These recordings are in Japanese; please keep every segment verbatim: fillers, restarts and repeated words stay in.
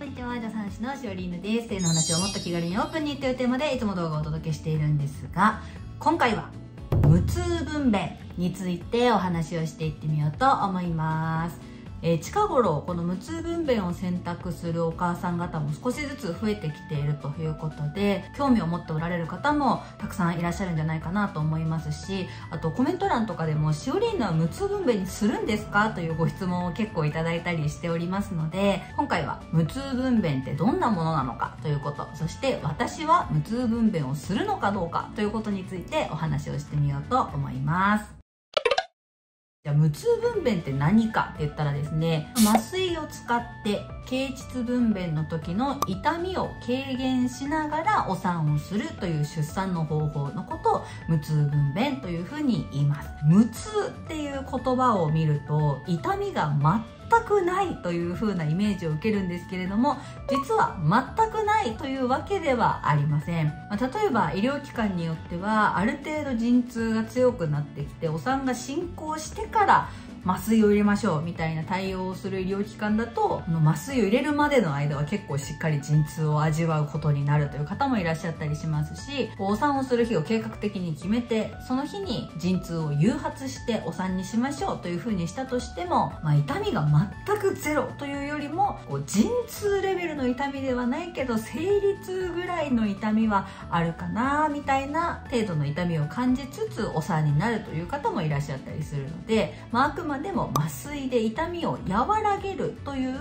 こんにちは、助産師のしおりぬです。性の話をもっと気軽にオープンにというテーマでいつも動画をお届けしているんですが、今回は無痛分娩についてお話をしていってみようと思います。えー、近頃この無痛分娩を選択するお母さん方も少しずつ増えてきているということで、興味を持っておられる方もたくさんいらっしゃるんじゃないかなと思いますし、あとコメント欄とかでも「しおりんは無痛分娩にするんですか?」というご質問を結構いただいたりしておりますので、今回は無痛分娩ってどんなものなのかということ、そして私は無痛分娩をするのかどうかということについてお話をしてみようと思います。無痛分娩って何かって言ったらですね、麻酔を使って経腟分娩の時の痛みを軽減しながらお産をするという出産の方法のことを無痛分娩というふうに言います。無痛っていう言葉を見ると痛みが全くないというふうなイメージを受けるんですけれども、実は全くないというわけではありません。例えば医療機関によってはある程度陣痛が強くなってきてお産が進行してから麻酔を入れましょうみたいな対応をする医療機関だと、麻酔を入れるまでの間は結構しっかり陣痛を味わうことになるという方もいらっしゃったりしますし、お産をする日を計画的に決めてその日に陣痛を誘発してお産にしましょうというふうにしたとしても、まあ、痛みが全くゼロというよりも陣痛レベルの痛みではないけど生理痛ぐらいの痛みはあるかなみたいな程度の痛みを感じつつお産になるという方もいらっしゃったりするので、まあ、あくまでまあでも麻酔で痛みを和らげるという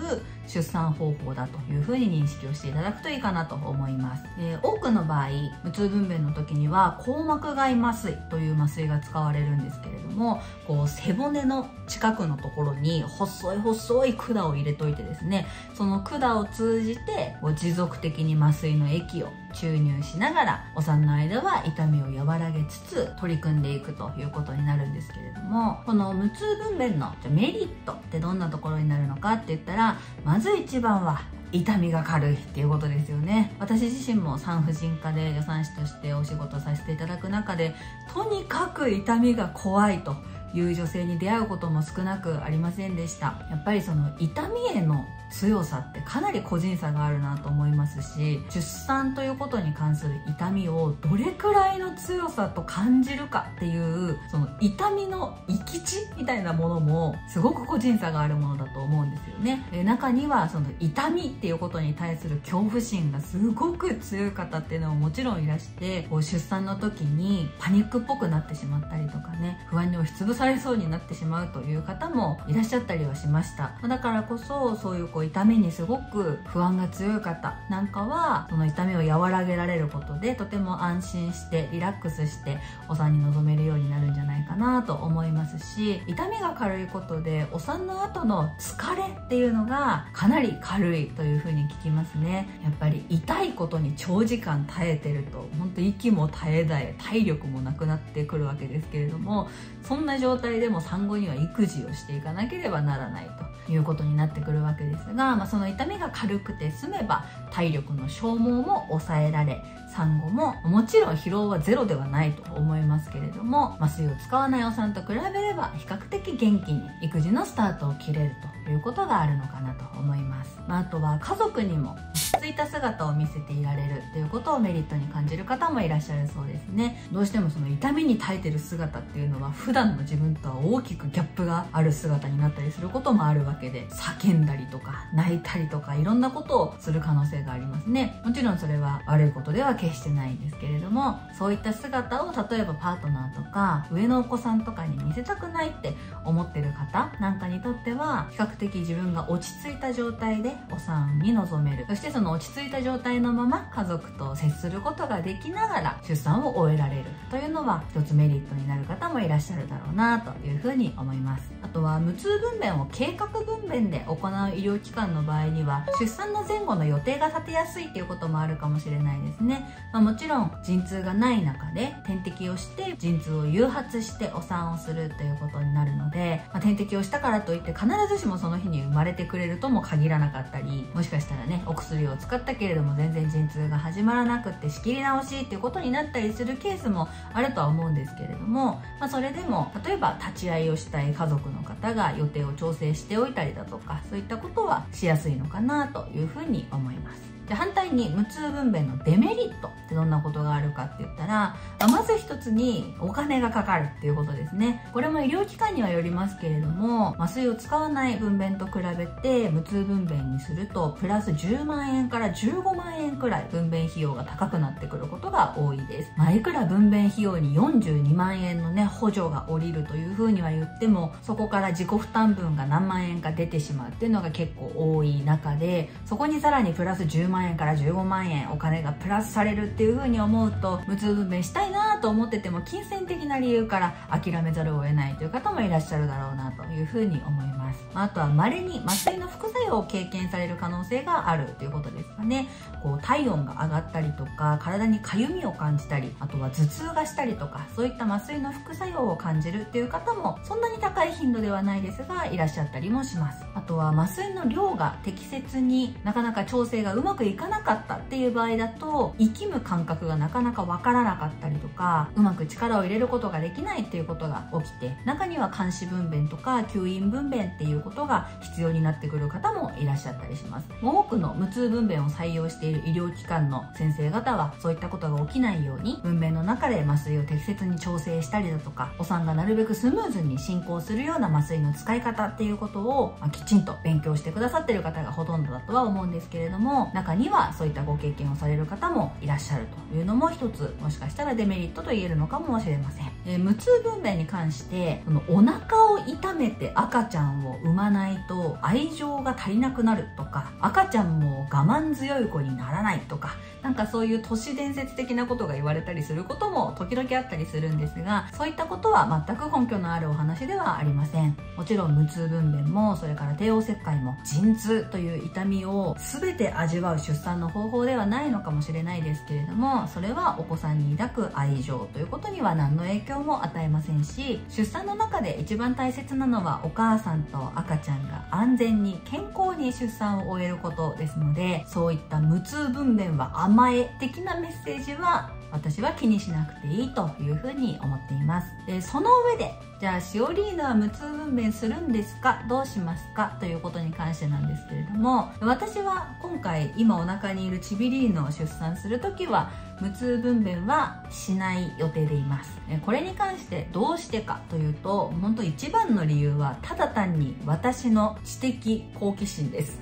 出産方法だというふうに認識をしていただくといいかなと思います。えー、多くの場合無痛分娩の時には硬膜外麻酔という麻酔が使われるんですけれども、こう背骨の近くのところに細い細い管を入れといてですね、その管を通じて持続的に麻酔の液を注入しながらお産の間は痛みを和らげつつ取り組んでいくということになるんですけれども、この無痛分娩のメリットってどんなところになるのかって言ったら、まず一番は痛みが軽いっていうことですよね。私自身も産婦人科で助産師としてお仕事させていただく中で、とにかく痛みが怖いという女性に出会うことも少なくありませんでした。やっぱりその痛みへの強さってかなり個人差があるなと思いますし、出産ということに関する痛みをどれくらいの強さと感じるかっていう、その痛みの閾値みたいなものもすごく個人差があるものだと思うんですよね。で、中にはその痛みっていうことに対する恐怖心がすごく強い方っていうのももちろんいらして、こう出産の時にパニックっぽくなってしまったりとかね、不安に押しつぶされそうになってしまうという方もいらっしゃったりはしました。だからこそそういう痛みにすごく不安が強い方なんかは、その痛みを和らげられることでとても安心してリラックスしてお産に臨めるようになるんじゃないかなと思いますし、痛みが軽いことでお産の後の疲れっていうのがかなり軽いというふうに聞きますね。やっぱり痛いことに長時間耐えてると本当息も絶え絶え体力もなくなってくるわけですけれども、そんな状態でも産後には育児をしていかなければならないということになってくるわけですが、まあ、その痛みが軽くて済めば体力の消耗も抑えられ、産後ももちろん疲労はゼロではないと思いますけれども、麻酔を使わないお産と比べれば比較的元気に育児のスタートを切れるということがあるのかなと思います。まあ、あとは家族にも落ち着いた姿を見せていられるということをメリットに感じる方もいらっしゃるそうですね。どうしてもその痛みに耐えてる姿っていうのは普段の自分とは大きくギャップがある姿になったりすることもあるわけで、叫んだりとか泣いたりとかいろんなことをする可能性がありますね。もちろんそれは悪いことでは決してないんですけれども、そういった姿を例えばパートナーとか上のお子さんとかに見せたくないって思ってる方なんかにとっては、比較的自分が落ち着いた状態でお産に臨める、そしてその落ち着いた状態のまま家族と接することができながら出産を終えられるというのは一つメリットになる方もいらっしゃるだろうなというふうに思います。あとは無痛分娩を計画分娩で行う医療機関の場合には、出産の前後の予定が立てやすいということもあるかもしれないですね。まあ、もちろん陣痛がない中で点滴をして陣痛を誘発してお産をするということになるので、まあ、点滴をしたからといって必ずしもその日に生まれてくれるとも限らなかったり、もしかしたらね、お薬を使ったけれども全然陣痛が始まらなくって仕切り直しっていうことになったりするケースもあるとは思うんですけれども、まあ、それでも例えば立ち会いをしたい家族のの方が予定を調整しておいたりだとか、そういったことはしやすいのかなというふうに思います。で、反対に無痛分娩のデメリットってどんなことがあるかって言ったら、まず一つにお金がかかるっていうことですね。これも医療機関にはよりますけれども、麻酔を使わない分娩と比べて無痛分娩にするとプラスじゅうまんえんからじゅうごまんえんくらい分娩費用が高くなってくることが多いです。まあ、いくら分娩費用によんじゅうにまんえんのね補助が下りるというふうには言っても、そこから自己負担分が何万円か出てしまうっていうのが結構多い中で、そこにさらにプラスじゅうまんえんからじゅうごまんえんお金がプラスされるっていう風に思うと、無痛分娩したいなと思ってても金銭的な理由から諦めざるを得ないという方もいらっしゃるだろうなという風に思います。あとは稀に麻酔の副作用を経験される可能性があるということですかね。こう体温が上がったりとか、体にかゆみを感じたり、あとは頭痛がしたりとか、そういった麻酔の副作用を感じるっていう方もそんなに高い頻度ではないですがいらっしゃったりもします。あとは麻酔の量が適切になかなか調整がうまくうまくいかなかったっていう場合だと、息む感覚がなかなかわからなかったりとか、うまく力を入れることができないっていうことが起きて、中には監視分娩とか吸引分娩っていうことが必要になってくる方もいらっしゃったりします。多くの無痛分娩を採用している医療機関の先生方は、そういったことが起きないように分娩の中で麻酔を適切に調整したりだとか、お産がなるべくスムーズに進行するような麻酔の使い方っていうことを、まあ、きちんと勉強してくださってる方がほとんどだとは思うんですけれども、中にはそういったご経験をされる方もいらっしゃるというのも一つ、もしかしたらデメリットと言えるのかもしれません。え無痛分娩に関して、このお腹を痛めて赤ちゃんを産まないと愛情が足りなくなるとか、赤ちゃんも我慢強い子にならないとか、なんかそういう都市伝説的なことが言われたりすることも時々あったりするんですが、そういったことは全く根拠のあるお話ではありません。もちろん無痛分娩も、それから帝王切開も、陣痛という痛みを全て味わう出産の方法ではないのかもしれないですけれども、それはお子さんに抱く愛情ということには何の影響も与えませんし、出産の中で一番大切なのはお母さんと赤ちゃんが安全に健康に出産を終えることですので、そういった無痛分娩は甘え的なメッセージは私は気にしなくていいというふうに思っています。で、その上で、じゃあシオリーナは無痛分娩するんですか、どうしますかということに関してなんですけれども、私は今回今お腹にいるチビリーノを出産する時は無痛分娩はしない予定でいます。これに関してどうしてかというと、本当一番の理由はただ単に私の知的好奇心です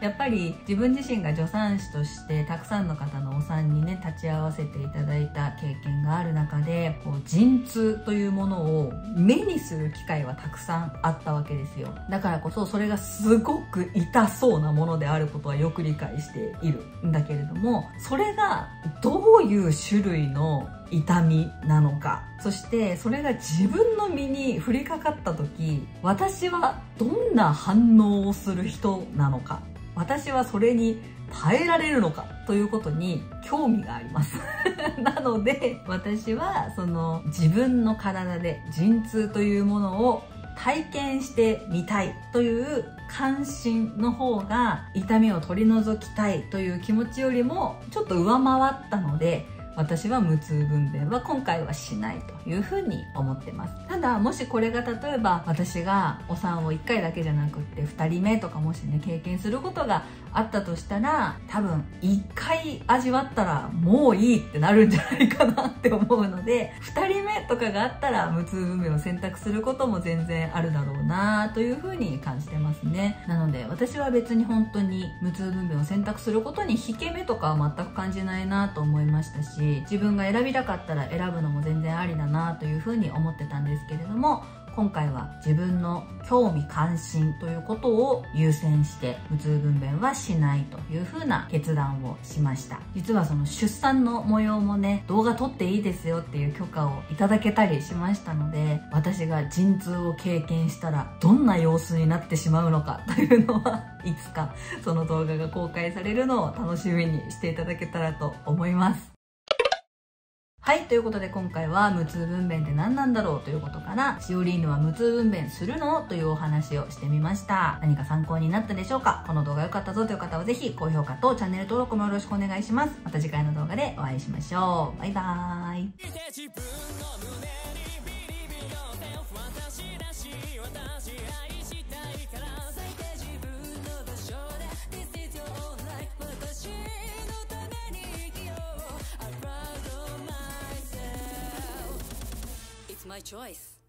やっぱり自分自身が助産師としてたくさんの方のお産にね立ち会わせていただいた経験がある中で、こう陣痛というものを目にする機会はたくさんあったわけですよ。だからこそそれがすごく痛そうなものであることはよく理解しているんだけれども、それがどういう種類の痛みなのか、そしてそれが自分の身に降りかかった時、私はどんな反応をする人なのか、私はそれに耐えられるのかということに興味がありますなので私はその自分の体で陣痛というものを体験してみたいという関心の方が、痛みを取り除きたいという気持ちよりもちょっと上回ったので、私は無痛分娩は今回はしないというふうに思ってます。ただ、もしこれが例えば私がお産をいっかいだけじゃなくってふたりめとかもしね経験することがあったとしたら、多分いっかい味わったらもういいってなるんじゃないかなって思うので、ふたりめとかがあったら無痛分娩を選択することも全然あるだろうなというふうに感じてますね。なので私は別に本当に無痛分娩を選択することに引け目とかは全く感じないなと思いましたし、自分が選びたかったら選ぶのも全然ありだなというふうに思ってたんですけれども、今回は自分の興味関心ということを優先して無痛分娩はしないというふうな決断をしました。実はその出産の模様もね、動画撮っていいですよっていう許可をいただけたりしましたので、私が陣痛を経験したらどんな様子になってしまうのかというのはいつかその動画が公開されるのを楽しみにしていただけたらと思います。はい、ということで今回は無痛分娩って何なんだろうということから、シオリーヌは無痛分娩するのというお話をしてみました。何か参考になったでしょうか？この動画良かったぞという方はぜひ高評価とチャンネル登録もよろしくお願いします。また次回の動画でお会いしましょう。バイバーイ。my choice.